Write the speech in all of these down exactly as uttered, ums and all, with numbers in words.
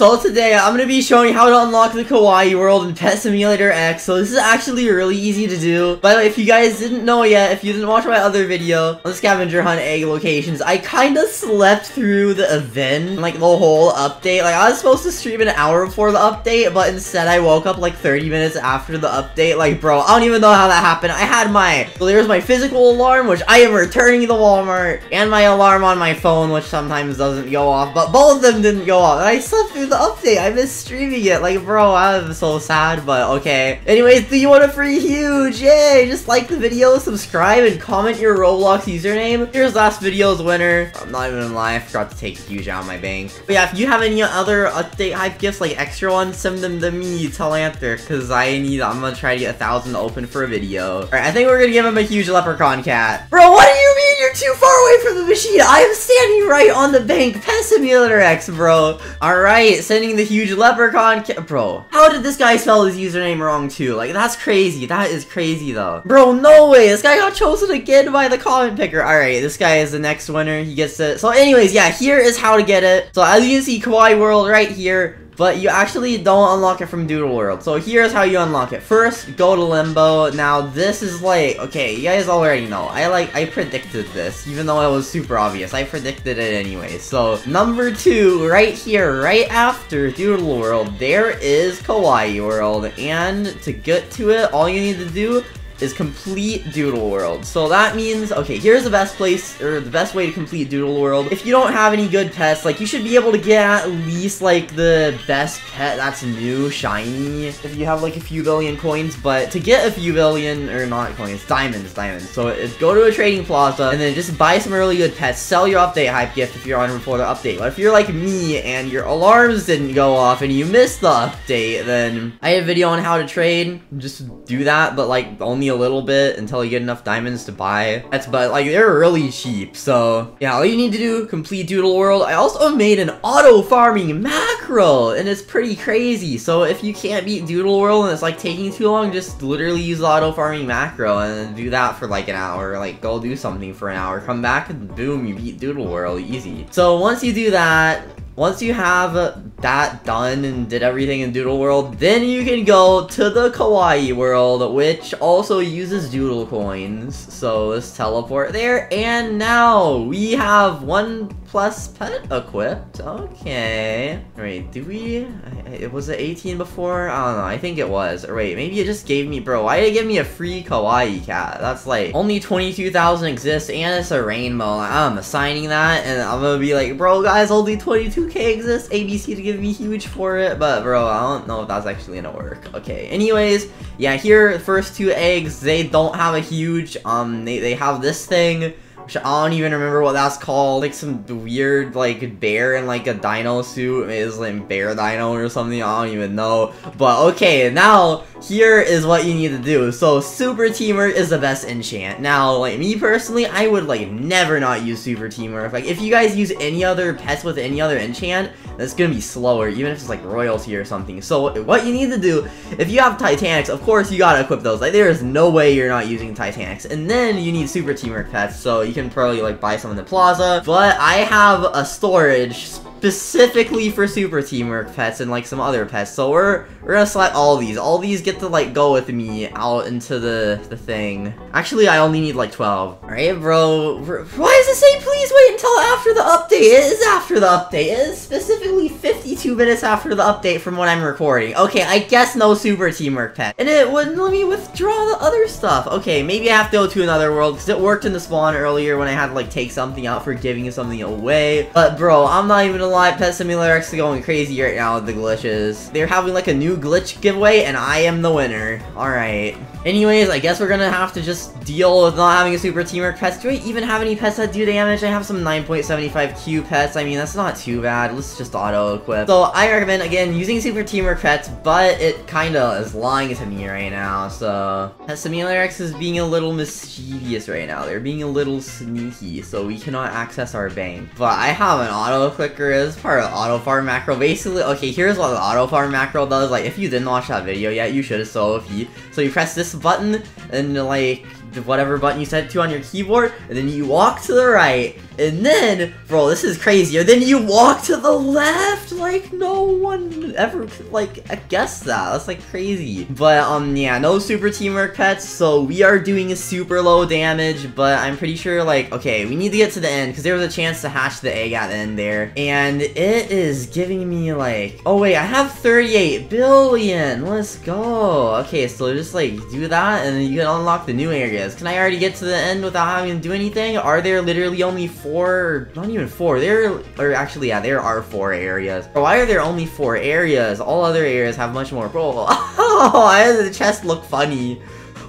So today, I'm going to be showing you how to unlock the Kawaii World in Pet Simulator X. So this is actually really easy to do. By the way, if you guys didn't know yet, if you didn't watch my other video on the scavenger hunt egg locations, I kind of slept through the event, like the whole update. Like, I was supposed to stream an hour before the update, but instead I woke up like thirty minutes after the update. Like, bro, I don't even know how that happened. I had my, well, there's my physical alarm, which I am returning to Walmart, and my alarm on my phone, which sometimes doesn't go off, but both of them didn't go off. And I slept through the update. I missed streaming it. Like, bro, I'm so sad, but okay. Anyways, do you want a free huge? Yay! Just like the video, subscribe, and comment your Roblox username. Here's last video's winner. I'm not even gonna lie, I forgot to take a huge out of my bank. But yeah, if you have any other update hype gifts, like extra ones, send them to me, Telanther, because I need, I'm gonna try to get a thousand open for a video. Alright, I think we're gonna give him a huge leprechaun cat. Bro, what do you mean you're too far away from the machine? I am standing right on the bank. Pet Simulator X, bro. Alright, sending the huge leprechaun cat. Bro, how did this guy spell his username wrong too? Like, that's crazy. That is crazy though. Bro, no way. This guy got chosen again by the comment picker. Alright, this guy is the next winner. He gets it. So anyways, yeah, here is how to get it. So as you can see, Kawaii World right here. But you actually don't unlock it from Doodle World. So here's how you unlock it. First, go to Limbo. Now, this is like, okay, you guys already know. I like, I predicted this, even though it was super obvious. I predicted it anyway. So, number two, right here, right after Doodle World, there is Kawaii World. And to get to it, all you need to do is complete Doodle World. So that means, okay, here's the best place, or the best way to complete Doodle World. If you don't have any good pets, like, you should be able to get at least, like, the best pet that's new, shiny, if you have, like, a few billion coins. But to get a few billion, or not coins, diamonds, diamonds. So it, go to a trading plaza, and then just buy some really good pets, sell your update hype gift if you're on before the update. But if you're like me, and your alarms didn't go off, and you missed the update, then I have a video on how to trade. Just do that, but, like, only a little bit until you get enough diamonds to buy. That's, but like, they're really cheap. So yeah, all you need to do, complete Doodle World. I also made an auto farming macro, and it's pretty crazy. So if you can't beat Doodle World and it's like taking too long, just literally use the auto farming macro and do that for like an hour. Like, go do something for an hour, come back, and boom, you beat Doodle World. Easy. So once you do that, once you have that done and did everything in Doodle World, then you can go to the Kawaii World, which also uses Doodle Coins. So let's teleport there. And now we have one plus pet equipped. Okay. Wait, did we? It was it eighteen before? I don't know. I think it was. Or wait, maybe it just gave me, bro, why did it give me a free Kawaii cat? That's like, only twenty-two thousand exists, and it's a rainbow. Like, I'm assigning that, and I'm gonna be like, bro, guys, only twenty-two K exists. A B C to give me huge for it, but bro, I don't know if that's actually gonna work. Okay. Anyways, yeah, here, the first two eggs, they don't have a huge, um, they, they have this thing. I don't even remember what that's called. Like some weird like bear in like a dino suit. Maybe it's like bear dino or something. I don't even know. But okay, now here is what you need to do. So Super Teamer is the best enchant. Now, like me personally, I would like never not use Super Teamer. If, like if you guys use any other pets with any other enchant, that's gonna be slower, even if it's like royalty or something. So what you need to do, if you have Titanics, of course you gotta equip those. Like there is no way you're not using Titanics. And then you need Super Teamer pets. So you can probably like buy some in the plaza, but I have a storage specifically for Super Teamwork pets and like some other pets. So we're we're gonna select all these. All these get to like go with me out into the the thing. Actually, I only need like twelve. All right, bro. Why is it saying please wait until after the update? It is after the update. It is specifically fifty-two minutes after the update from when I'm recording. Okay, I guess no Super Teamwork pet, and it wouldn't let me withdraw the other stuff. Okay, maybe I have to go to another world because it worked in the spawn earlier when I had to like take something out for giving something away. But bro, I'm not even. Live Pet Simulator X is going crazy right now with the glitches. They're having like a new glitch giveaway, and I am the winner. Alright. Anyways, I guess we're gonna have to just deal with not having a Super Teamer pets. Do I even have any pets that do damage? I have some nine point seven five Q pets. I mean, that's not too bad. Let's just auto-equip. So, I recommend, again, using Super Teamer pets, but it kinda is lying to me right now, so... Pet Simulator X is being a little mischievous right now. They're being a little sneaky, so we cannot access our bank. But I have an auto-clicker as part of auto farm macro. Basically, okay, here's what the auto farm macro does. Like, if you didn't watch that video yet, you should. So, if you... So, you press this button and like whatever button you set it to on your keyboard, and then you walk to the right, and then, bro, this is crazy, and then you walk to the left, like, no one ever, like, guessed that, that's, like, crazy. But, um, yeah, no Super Teamwork pets, so we are doing a super low damage, but I'm pretty sure, like, okay, we need to get to the end, because there was a chance to hatch the egg at the end there, and it is giving me, like, oh, wait, I have thirty-eight billion, let's go. Okay, so just, like, do that, and then you can unlock the new areas. Can I already get to the end without having to do anything? Are there literally only four, not even four, there, or actually, yeah, there are four areas. Bro, why are there only four areas? All other areas have much more, bro. Oh, why does the chest look funny?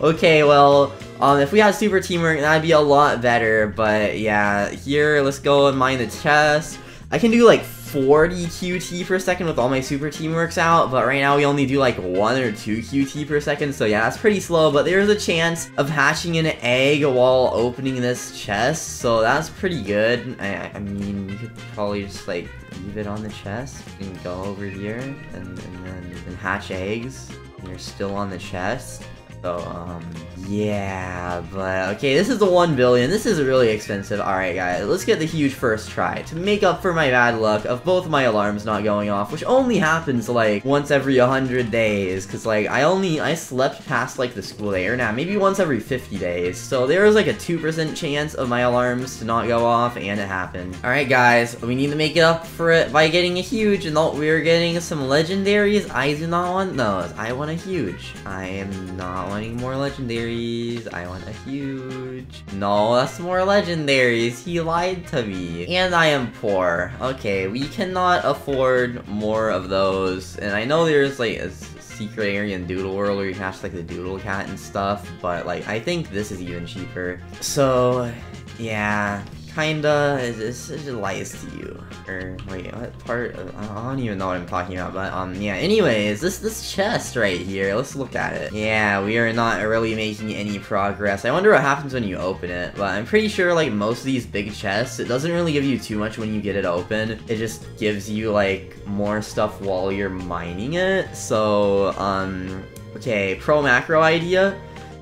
Okay, well, um, if we had Super Teamwork, that'd be a lot better, but yeah, here, let's go and mine the chest. I can do, like, forty Q T per second with all my Super Teamworks out, but right now we only do like one or two Q T per second, so yeah, that's pretty slow, but there's a chance of hatching an egg while opening this chest, so that's pretty good. I, I mean, we could probably just like leave it on the chest and go over here and, and then and hatch eggs, and they're still on the chest. So, um, yeah, but, okay, this is the one billion, this is really expensive. Alright guys, let's get the huge first try to make up for my bad luck of both my alarms not going off, which only happens, like, once every one hundred days, cause, like, I only, I slept past, like, the school day, or now, nah, maybe once every fifty days, so there was, like, a two percent chance of my alarms to not go off, and it happened. Alright guys, we need to make it up for it by getting a huge, and we're getting some legendaries. I do not want those, I want a huge. I am not wanting more legendaries. I want a huge. No, that's more legendaries. He lied to me. And I am poor. Okay, we cannot afford more of those. And I know there's like a secret area in Doodle World where you can hatch like the Doodle Cat and stuff, but like I think this is even cheaper. So, yeah. Kinda, it just lies to you. Or, wait, what part? Of, I don't even know what I'm talking about, but, um, yeah. Anyways, this this chest right here, let's look at it. Yeah, we are not really making any progress. I wonder what happens when you open it, but I'm pretty sure, like, most of these big chests, it doesn't really give you too much when you get it open. It just gives you, like, more stuff while you're mining it. So, um, okay, pro macro idea.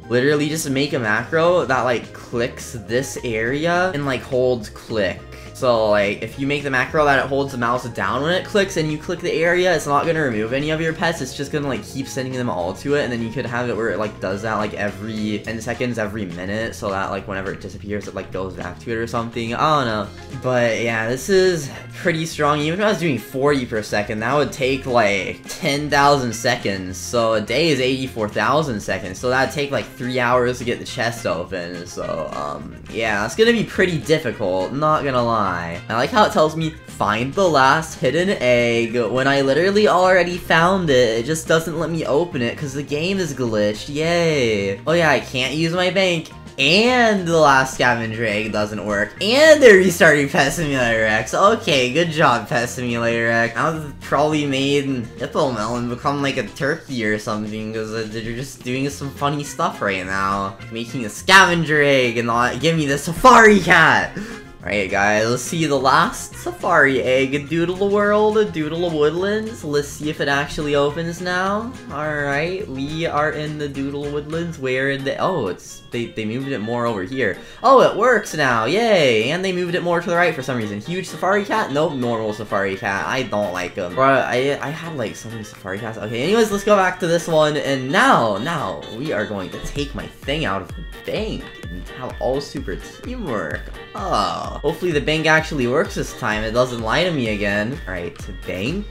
Literally just make a macro that like clicks this area and like holds click. So like if you make the macro that it holds the mouse down when it clicks and you click the area, it's not gonna remove any of your pets, it's just gonna like keep sending them all to it, and then you could have it where it like does that like every ten seconds, every minute, so that like whenever it disappears it like goes back to it or something. I don't know, but yeah, this is pretty strong. Even if I was doing forty per second, that would take like ten thousand seconds, so a day is eighty-four thousand seconds, so that'd take like three hours to get the chest open. So um yeah, it's gonna be pretty difficult, not gonna lie. I like how it tells me, find the last hidden egg, when I literally already found it. It just doesn't let me open it, because the game is glitched, yay. Oh yeah, I can't use my bank, and the last scavenger egg doesn't work, and they're restarting Pet Simulator X. Okay, good job, Pet Simulator X. I would have probably made Hippomelon become like a turkey or something, because they're just doing some funny stuff right now. Making a scavenger egg and not give me the Safari Cat! Alright guys, let's see the last Safari egg in Doodle World, Doodle Woodlands. Let's see if it actually opens now. Alright, we are in the Doodle Woodlands. Where in the- oh, it's- they, they moved it more over here. Oh, it works now, yay! And they moved it more to the right for some reason. Huge Safari Cat? Nope, normal Safari Cat. I don't like them. Bruh, I, I had like so many Safari Cats. Okay, anyways, let's go back to this one, and now, now, we are going to take my thing out of the bank and have all Super Teamwork. Oh. Hopefully the bank actually works this time, it doesn't lie to me again. Alright, to bank,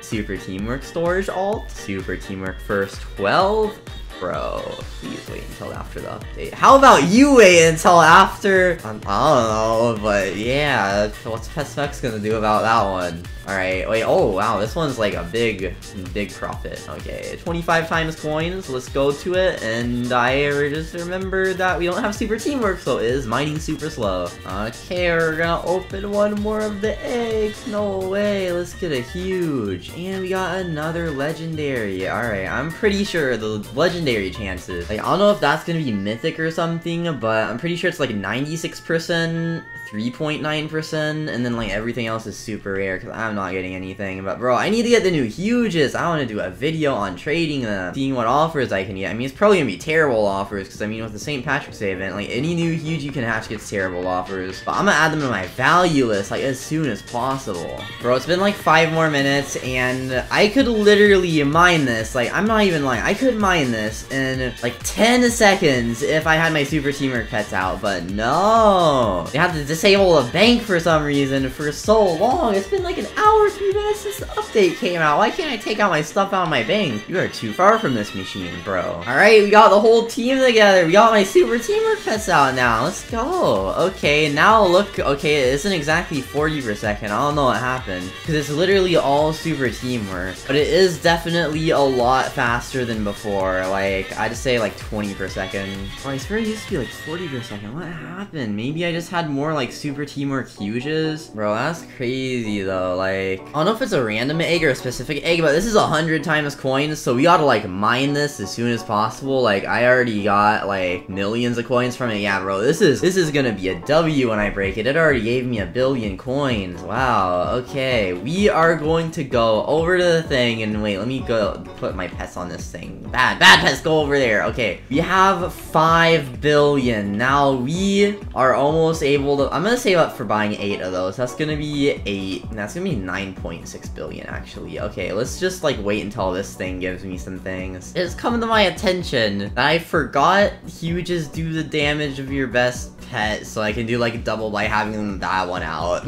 Super Teamwork storage alt, Super Teamwork first twelve. Bro, please wait until after the update. How about you wait until after? Um, I don't know, but yeah, what's PetSpecs gonna do about that one? Alright, wait, oh wow, this one's like a big, big profit. Okay, twenty-five times coins, let's go to it, and I just remembered that we don't have Super Teamwork, so it is mining super slow. Okay, we're gonna open one more of the eggs, no way, let's get a huge. And we got another legendary, alright, I'm pretty sure the legendary chances. Like, I don't know if that's gonna be mythic or something, but I'm pretty sure it's like ninety-six percent, three point nine percent, and then like everything else is super rare because I'm not getting anything. But bro, I need to get the new hugest. I want to do a video on trading them, seeing what offers I can get. I mean, it's probably gonna be terrible offers because I mean, with the Saint Patrick's Day event, like any new huge you can hatch gets terrible offers. But I'm gonna add them to my value list like as soon as possible. Bro, it's been like five more minutes and I could literally mine this. Like, I'm not even lying. I could mine this in like ten seconds if I had my Super Teamer pets out, but no. They had to disable a bank for some reason for so long. It's been like an hour, three minutes since the update came out. Why can't I take out my stuff out of my bank? You are too far from this machine, bro. Alright, we got the whole team together. We got my Super Teamer pets out now. Let's go. Okay, now look. Okay, it isn't exactly forty per second. I don't know what happened because it's literally all Super Teamwork, but it is definitely a lot faster than before. Like, I'd say like twenty per second. Oh, I swear it used to be like forty per second. What happened? Maybe I just had more like Super Teamwork huges? Bro, that's crazy though. Like, I don't know if it's a random egg or a specific egg, but this is a hundred times coins, so we gotta like mine this as soon as possible. Like, I already got like millions of coins from it. Yeah, bro, this is this is gonna be a W when I break it. It already gave me a billion coins. Wow. Okay, we are going to go over to the thing and wait. Let me go put my pets on this thing. Bad, bad pets, go over there. Okay, we have five billion now. We are almost able to. I'm gonna save up for buying eight of those. That's gonna be eight. And that's gonna be nine point six billion actually. Okay, let's just like wait until this thing gives me some things. It's coming to my attention that I forgot huges do the damage of your best pet, so I can do like double by having them that one out.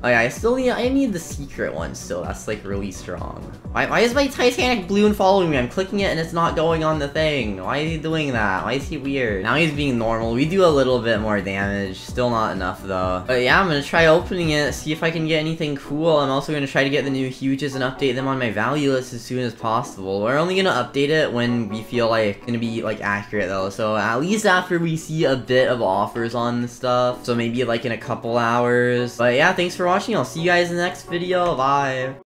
Okay, I still need I need the secret one still. That's like really strong. Why, why is my Titanic balloon following me? I'm clicking it and it's not going on the thing. Why is he doing that? Why is he weird? Now he's being normal. We do a little bit more damage. Still not enough though. But yeah, I'm gonna try opening it, see if I can get anything cool. I'm also gonna try to get the new huges and update them on my value list as soon as possible. We're only gonna update it when we feel like it's gonna be like accurate though. So at least after we see a bit of offers on the stuff. So maybe like in a couple hours. But yeah, thanks for watching. I'll see you guys in the next video. Bye.